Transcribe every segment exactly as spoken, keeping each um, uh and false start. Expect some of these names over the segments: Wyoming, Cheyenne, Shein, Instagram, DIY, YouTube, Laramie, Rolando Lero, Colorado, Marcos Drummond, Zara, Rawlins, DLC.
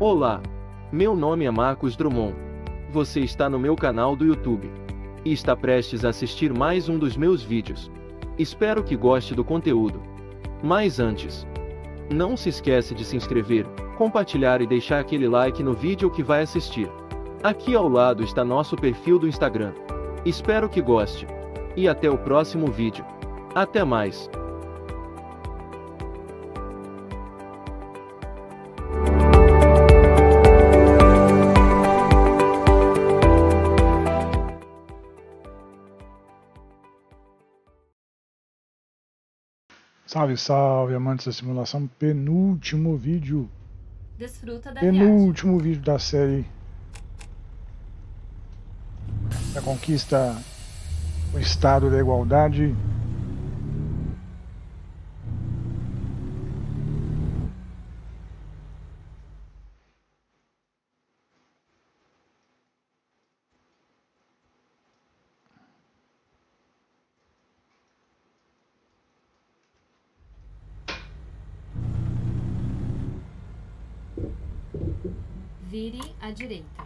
Olá, meu nome é Marcos Drummond. Você está no meu canal do YouTube e está prestes a assistir mais um dos meus vídeos. Espero que goste do conteúdo. Mas antes, não se esquece de se inscrever, compartilhar e deixar aquele like no vídeo que vai assistir. Aqui ao lado está nosso perfil do Instagram. Espero que goste e até o próximo vídeo. Até mais! Salve, salve, amantes da simulação, penúltimo vídeo. Desfruta da penúltimo viagem. Vídeo da série da conquista do estado da igualdade. Vire à direita.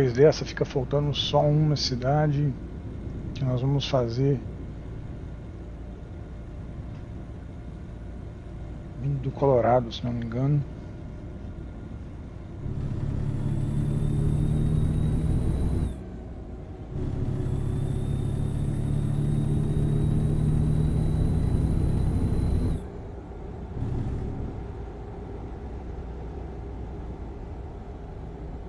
Depois dessa fica faltando só uma cidade que nós vamos fazer vindo do Colorado, se não me engano.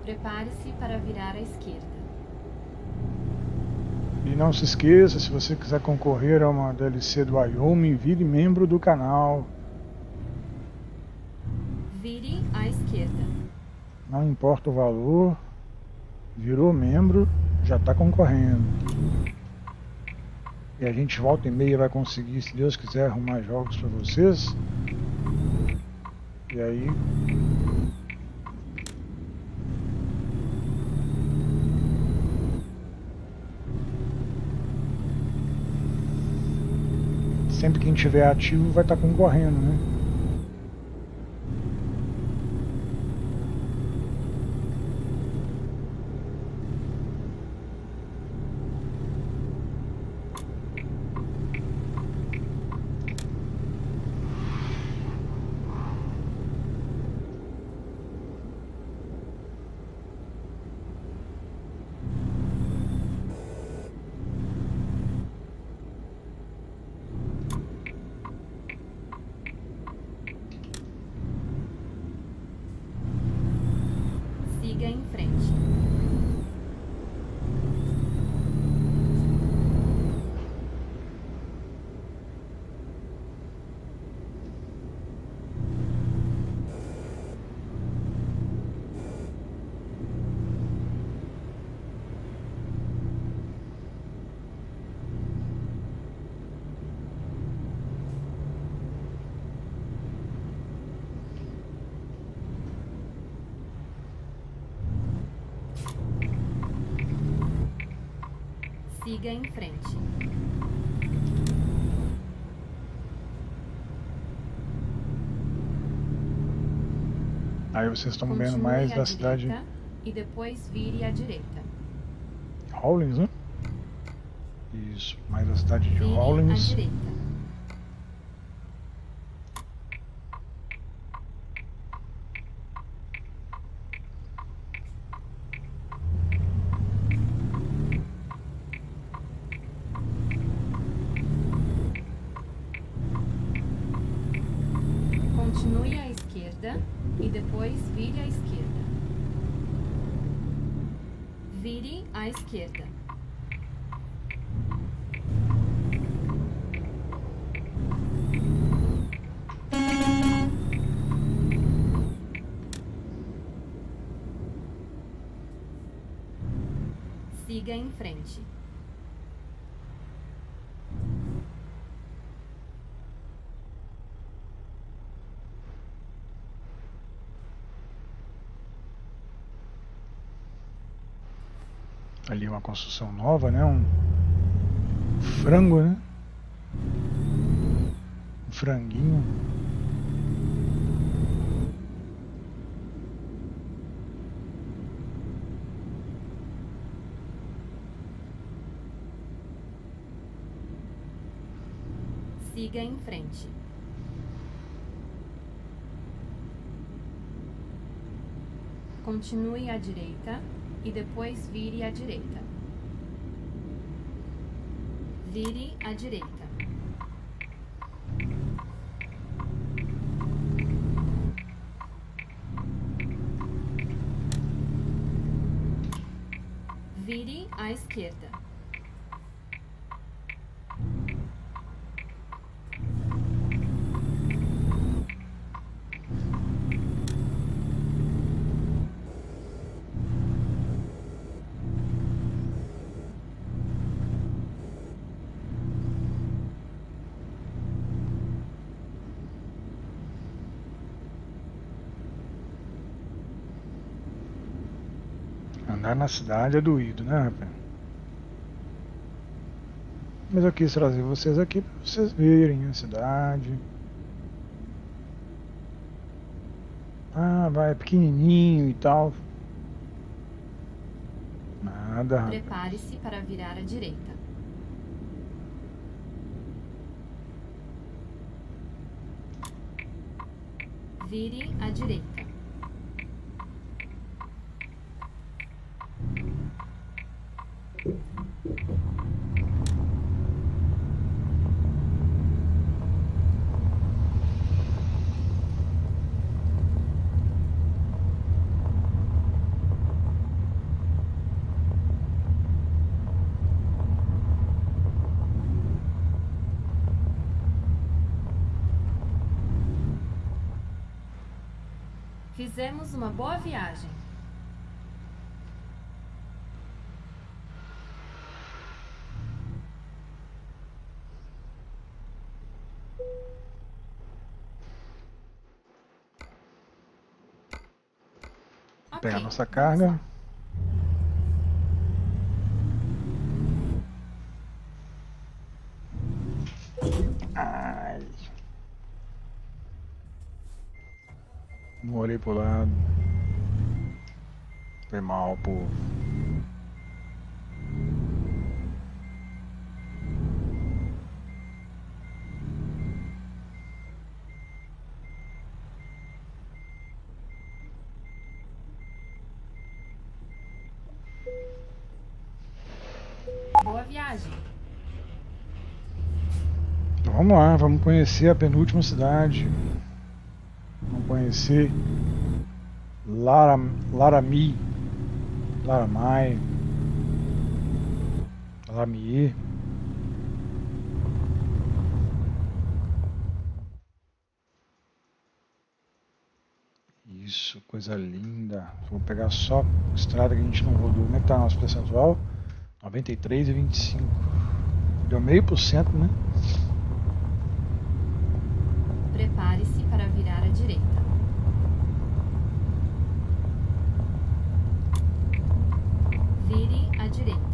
Prepare-se para virar à esquerda. E não se esqueça, se você quiser concorrer a uma D L C do Wyoming, vire membro do canal. Vire à esquerda. Não importa o valor, virou membro, já está concorrendo. E a gente volta e meia vai conseguir, se Deus quiser, arrumar jogos para vocês. E aí... sempre quem tiver ativo vai estar concorrendo, né? Em frente. Siga em frente. Aí vocês estão vendo mais da cidade. E depois vire à direita. Rawlins, né? Isso, mais da cidade de Rawlins. Vire à direita. rápida e depois vire à esquerda. Vire à esquerda. Siga em frente. Ali uma construção nova, né? Um frango, né? Um franguinho. Siga em frente. Continue à direita. E depois vire à direita. Vire à direita. Vire à esquerda. Andar na cidade é doído, né, rapaz? Mas eu quis trazer vocês aqui para vocês verem a cidade. Ah, vai, é pequenininho e tal. Nada, rapaz. Prepare-se para virar à direita. Vire à direita. Fizemos uma boa viagem. Okay. Pega a nossa carga. Ai. Morei pro lado. Foi mal, povo. Boa viagem. Então vamos lá, vamos conhecer a penúltima cidade. Vamos conhecer Laram, Laramie, Laramie, Laramie. Isso, coisa linda. Vou pegar só a estrada que a gente não rodou. Como é que tá nosso percentual? noventa e três e vinte e cinco. Deu meio por cento, né? Prepare-se para virar à direita. Vire à direita.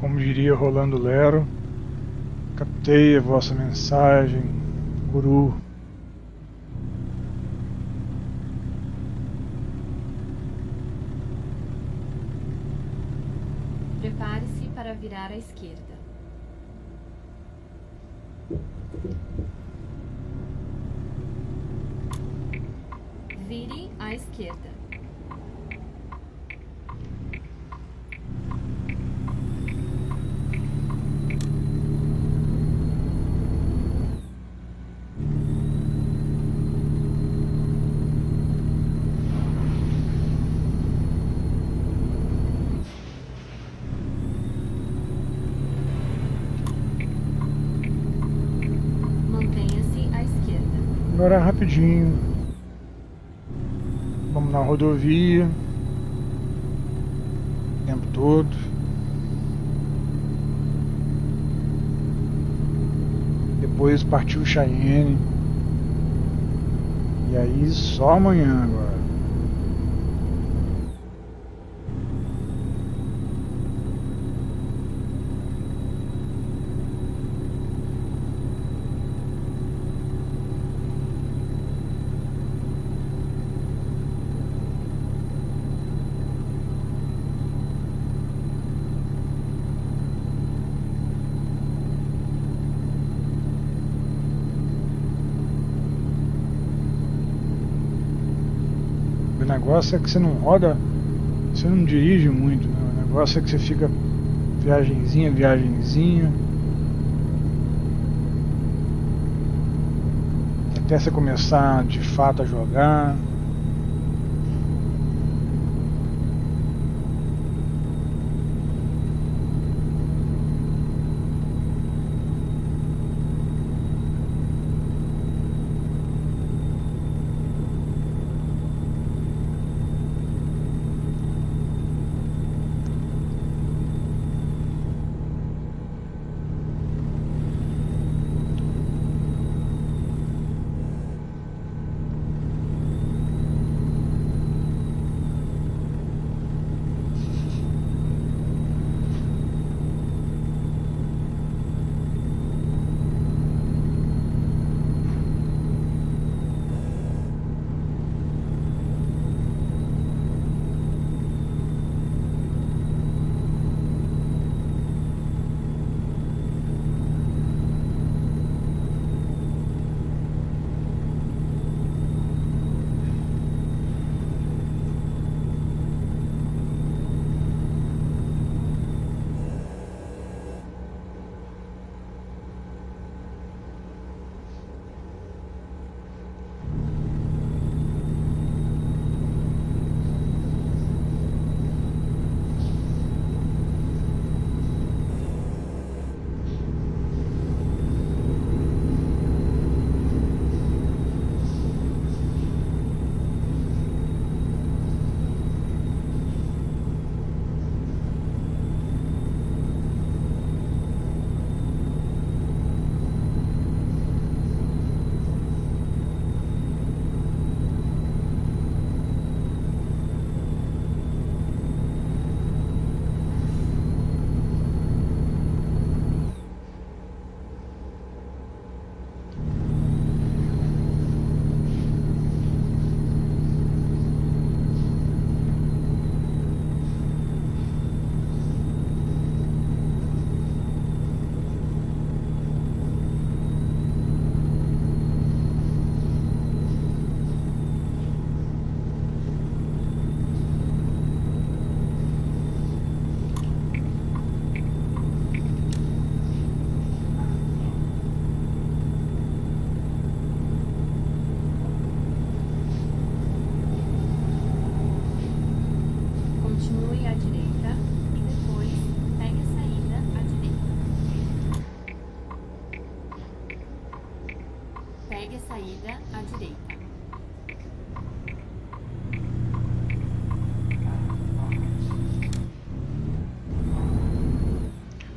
Como diria Rolando Lero, captei a vossa mensagem, guru. Prepare-se para virar à esquerda. Vire à esquerda. Agora rapidinho, vamos na rodovia o tempo todo. Depois partiu Cheyenne. E aí só amanhã agora. O negócio é que você não roda, você não dirige muito, né? O negócio é que você fica viagenzinha, viagenzinha, até você começar de fato a jogar.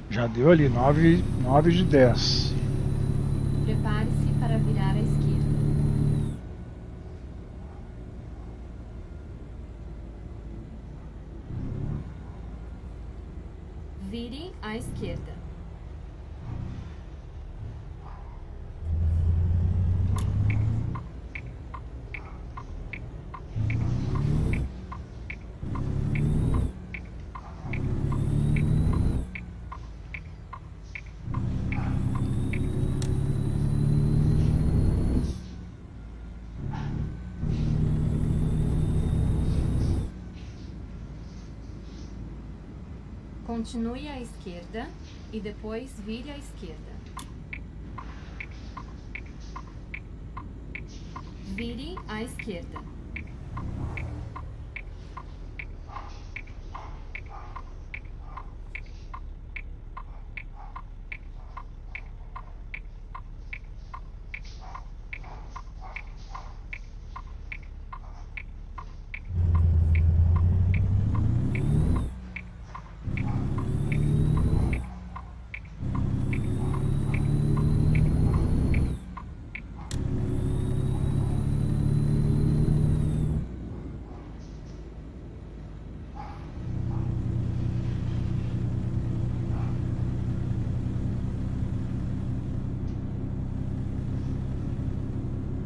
Já deu ali nove de dez. Prepare-se para virar à esquerda. Virem à esquerda. Continue à esquerda e depois vire à esquerda. Vire à esquerda.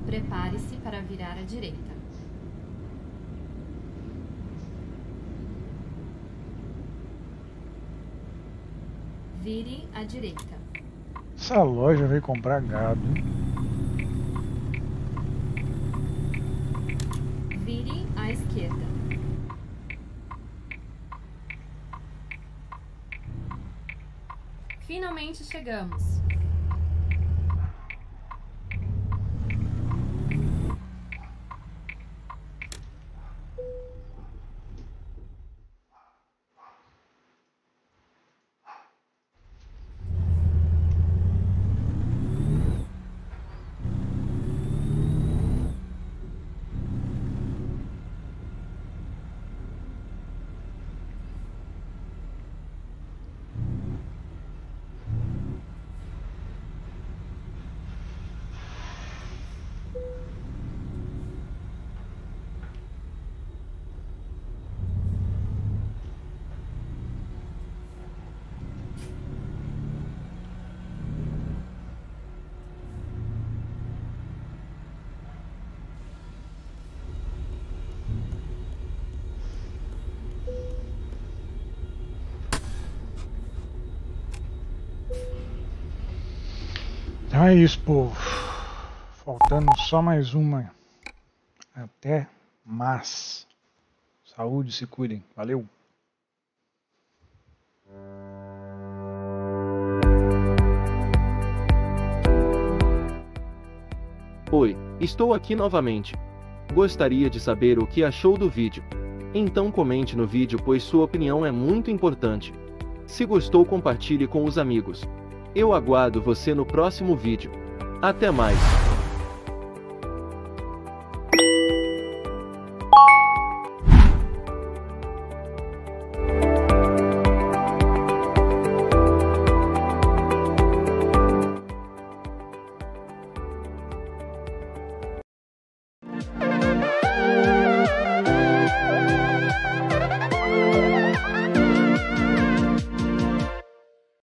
Prepare-se para virar à direita. Vire à direita. Essa loja veio comprar gado. Vire à esquerda. Finalmente chegamos. É isso, povo. Faltando só mais uma. Até mais. Saúde, se cuidem. Valeu. Oi, estou aqui novamente. Gostaria de saber o que achou do vídeo. Então comente no vídeo, pois sua opinião é muito importante. Se gostou, compartilhe com os amigos. Eu aguardo você no próximo vídeo. Até mais!